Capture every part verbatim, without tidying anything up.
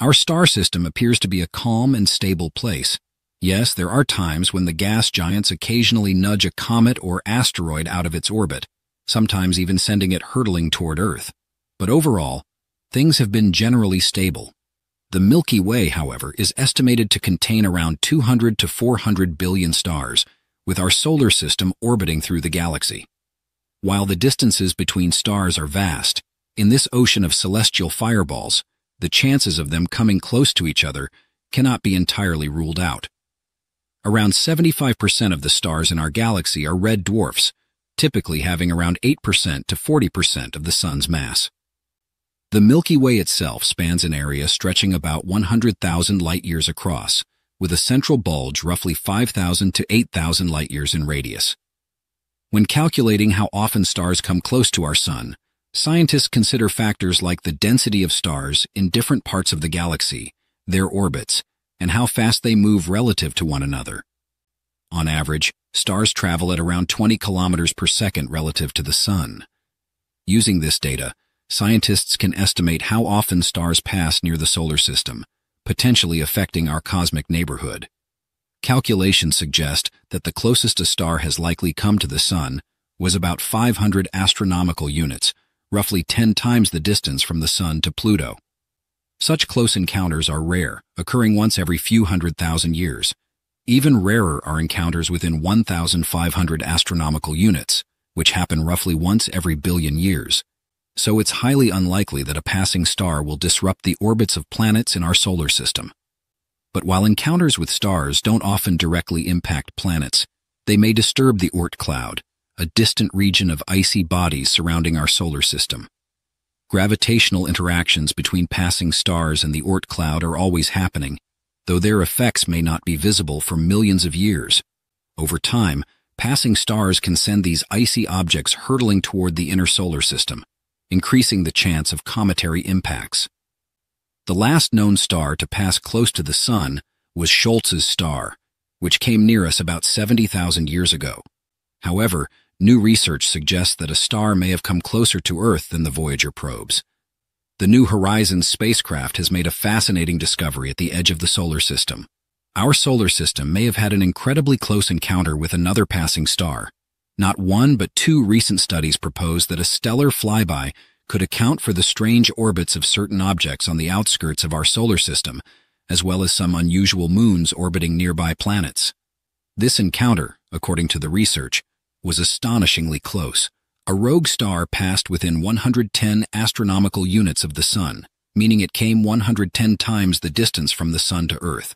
Our star system appears to be a calm and stable place. Yes, there are times when the gas giants occasionally nudge a comet or asteroid out of its orbit, sometimes even sending it hurtling toward Earth. But overall, things have been generally stable. The Milky Way, however, is estimated to contain around two hundred to four hundred billion stars, with our solar system orbiting through the galaxy. While the distances between stars are vast, in this ocean of celestial fireballs, the chances of them coming close to each other cannot be entirely ruled out. Around seventy-five percent of the stars in our galaxy are red dwarfs, typically having around eight percent to forty percent of the Sun's mass. The Milky Way itself spans an area stretching about one hundred thousand light-years across, with a central bulge roughly five thousand to eight thousand light-years in radius. When calculating how often stars come close to our Sun, scientists consider factors like the density of stars in different parts of the galaxy, their orbits, and how fast they move relative to one another. On average, stars travel at around twenty kilometers per second relative to the Sun. Using this data, scientists can estimate how often stars pass near the solar system, potentially affecting our cosmic neighborhood. Calculations suggest that the closest a star has likely come to the Sun was about five hundred astronomical units, roughly ten times the distance from the Sun to Pluto. Such close encounters are rare, occurring once every few hundred thousand years. Even rarer are encounters within one thousand five hundred astronomical units, which happen roughly once every billion years. So it's highly unlikely that a passing star will disrupt the orbits of planets in our solar system. But while encounters with stars don't often directly impact planets, they may disturb the Oort cloud, a distant region of icy bodies surrounding our solar system. Gravitational interactions between passing stars and the Oort cloud are always happening, though their effects may not be visible for millions of years. Over time, passing stars can send these icy objects hurtling toward the inner solar system, increasing the chance of cometary impacts. The last known star to pass close to the Sun was Scholz's star, which came near us about seventy thousand years ago. However, new research suggests that a star may have come closer to Earth than the Voyager probes. The New Horizons spacecraft has made a fascinating discovery at the edge of the solar system. Our solar system may have had an incredibly close encounter with another passing star. Not one but two recent studies propose that a stellar flyby could account for the strange orbits of certain objects on the outskirts of our solar system, as well as some unusual moons orbiting nearby planets. This encounter, according to the research, was astonishingly close. A rogue star passed within one hundred ten astronomical units of the Sun, meaning it came one hundred ten times the distance from the Sun to Earth.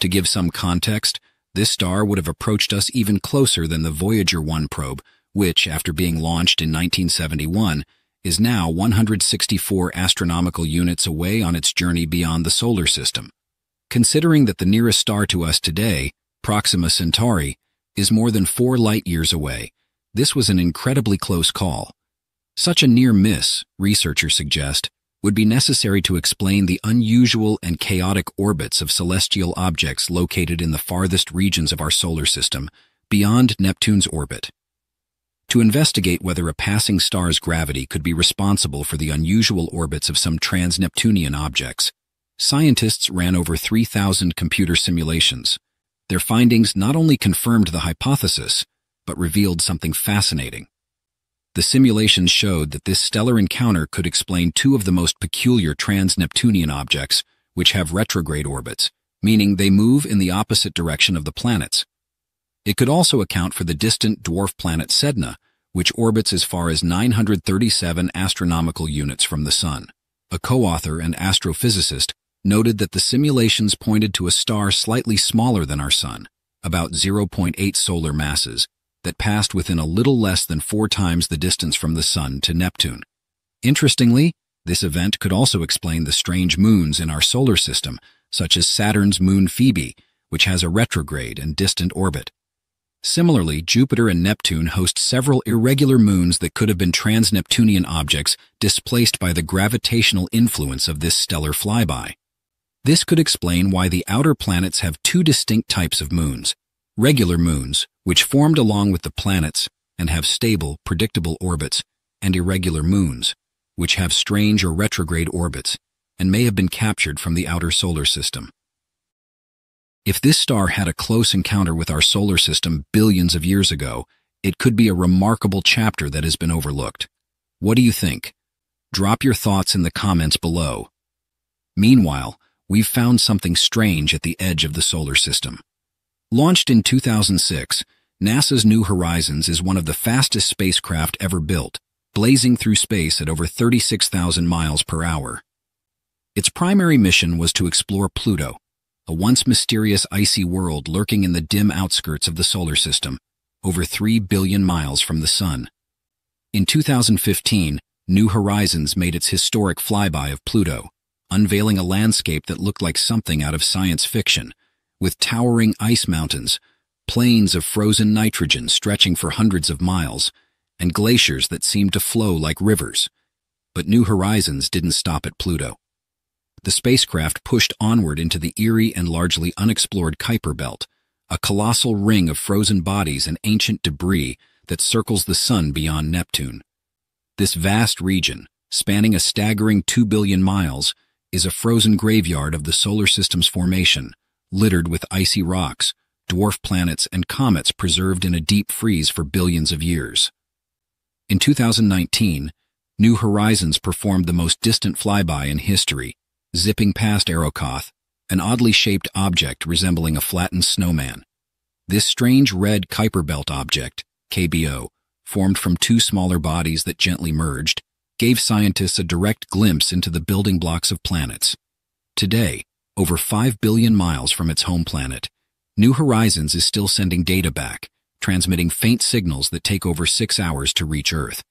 To give some context, this star would have approached us even closer than the Voyager one probe, which, after being launched in nineteen seventy-one, is now one hundred sixty-four astronomical units away on its journey beyond the solar system. Considering that the nearest star to us today, Proxima Centauri, is more than four light-years away, this was an incredibly close call. Such a near miss, researchers suggest, would be necessary to explain the unusual and chaotic orbits of celestial objects located in the farthest regions of our solar system, beyond Neptune's orbit. To investigate whether a passing star's gravity could be responsible for the unusual orbits of some trans-Neptunian objects, scientists ran over three thousand computer simulations. Their findings not only confirmed the hypothesis, but revealed something fascinating. The simulations showed that this stellar encounter could explain two of the most peculiar trans-Neptunian objects, which have retrograde orbits, meaning they move in the opposite direction of the planets. It could also account for the distant dwarf planet Sedna, which orbits as far as nine hundred thirty-seven astronomical units from the Sun. A co-author and astrophysicist noted that the simulations pointed to a star slightly smaller than our Sun, about zero point eight solar masses, that passed within a little less than four times the distance from the Sun to Neptune. Interestingly, this event could also explain the strange moons in our solar system, such as Saturn's moon Phoebe, which has a retrograde and distant orbit. Similarly, Jupiter and Neptune host several irregular moons that could have been trans-Neptunian objects displaced by the gravitational influence of this stellar flyby. This could explain why the outer planets have two distinct types of moons: regular moons, which formed along with the planets and have stable, predictable orbits, and irregular moons, which have strange or retrograde orbits, and may have been captured from the outer solar system. If this star had a close encounter with our solar system billions of years ago, it could be a remarkable chapter that has been overlooked. What do you think? Drop your thoughts in the comments below. Meanwhile, we've found something strange at the edge of the solar system. Launched in two thousand six, NASA's New Horizons is one of the fastest spacecraft ever built, blazing through space at over thirty-six thousand miles per hour. Its primary mission was to explore Pluto, a once mysterious icy world lurking in the dim outskirts of the solar system, over three billion miles from the Sun. In two thousand fifteen, New Horizons made its historic flyby of Pluto, unveiling a landscape that looked like something out of science fiction, with towering ice mountains, plains of frozen nitrogen stretching for hundreds of miles, and glaciers that seemed to flow like rivers. But New Horizons didn't stop at Pluto. The spacecraft pushed onward into the eerie and largely unexplored Kuiper Belt, a colossal ring of frozen bodies and ancient debris that circles the Sun beyond Neptune. This vast region, spanning a staggering two billion miles, is a frozen graveyard of the solar system's formation, littered with icy rocks, dwarf planets, and comets preserved in a deep freeze for billions of years. In two thousand nineteen, New Horizons performed the most distant flyby in history, zipping past Arrokoth, an oddly shaped object resembling a flattened snowman. This strange red Kuiper Belt object, K B O, formed from two smaller bodies that gently merged, gave scientists a direct glimpse into the building blocks of planets. Today, over five billion miles from its home planet, New Horizons is still sending data back, transmitting faint signals that take over six hours to reach Earth.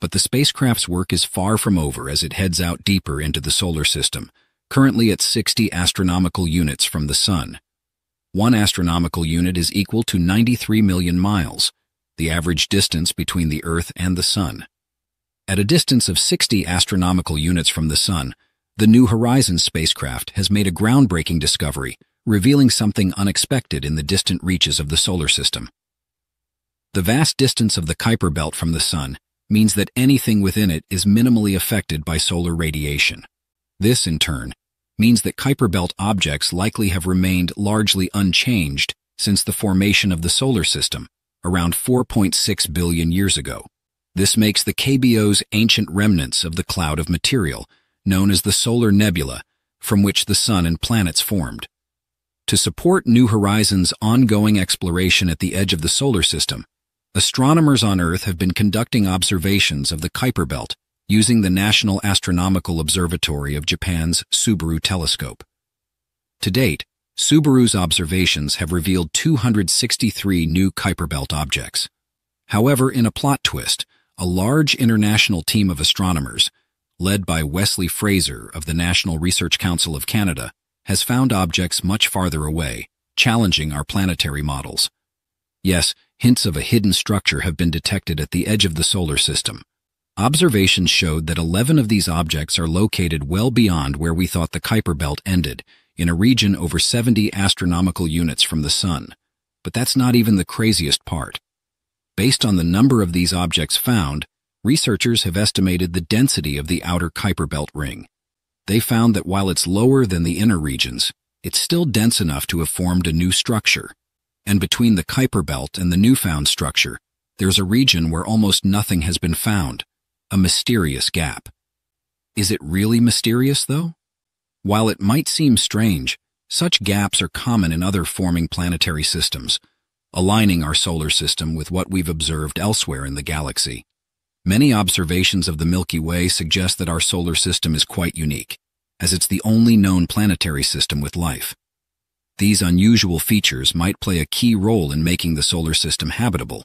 But the spacecraft's work is far from over as it heads out deeper into the solar system, currently at sixty astronomical units from the Sun. One astronomical unit is equal to ninety-three million miles, the average distance between the Earth and the Sun. At a distance of sixty astronomical units from the Sun, the New Horizons spacecraft has made a groundbreaking discovery, revealing something unexpected in the distant reaches of the solar system. The vast distance of the Kuiper Belt from the Sun means that anything within it is minimally affected by solar radiation. This, in turn, means that Kuiper Belt objects likely have remained largely unchanged since the formation of the solar system, around four point six billion years ago. This makes the K B Os ancient remnants of the cloud of material, known as the solar nebula, from which the Sun and planets formed. To support New Horizons' ongoing exploration at the edge of the solar system, astronomers on Earth have been conducting observations of the Kuiper Belt using the National Astronomical Observatory of Japan's Subaru Telescope. To date, Subaru's observations have revealed two hundred sixty-three new Kuiper Belt objects. However, in a plot twist, a large international team of astronomers, led by Wesley Fraser of the National Research Council of Canada, has found objects much farther away, challenging our planetary models. Yes, hints of a hidden structure have been detected at the edge of the solar system. Observations showed that eleven of these objects are located well beyond where we thought the Kuiper Belt ended, in a region over seventy astronomical units from the Sun. But that's not even the craziest part. Based on the number of these objects found, researchers have estimated the density of the outer Kuiper Belt ring. They found that while it's lower than the inner regions, it's still dense enough to have formed a new structure. And between the Kuiper Belt and the newfound structure, there's a region where almost nothing has been found, a mysterious gap. Is it really mysterious, though? While it might seem strange, such gaps are common in other forming planetary systems, aligning our solar system with what we've observed elsewhere in the galaxy. Many observations of the Milky Way suggest that our solar system is quite unique, as it's the only known planetary system with life. These unusual features might play a key role in making the solar system habitable.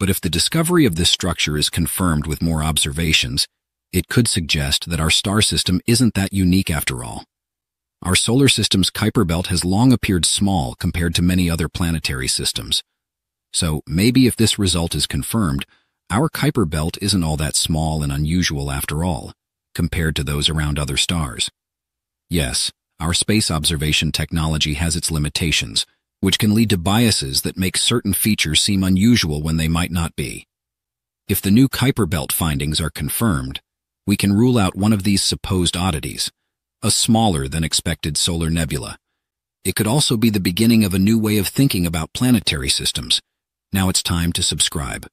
But if the discovery of this structure is confirmed with more observations, it could suggest that our star system isn't that unique after all. Our solar system's Kuiper Belt has long appeared small compared to many other planetary systems. So maybe if this result is confirmed, our Kuiper Belt isn't all that small and unusual after all, compared to those around other stars. Yes, our space observation technology has its limitations, which can lead to biases that make certain features seem unusual when they might not be. If the new Kuiper Belt findings are confirmed, we can rule out one of these supposed oddities, a smaller than expected solar nebula. It could also be the beginning of a new way of thinking about planetary systems. Now it's time to subscribe.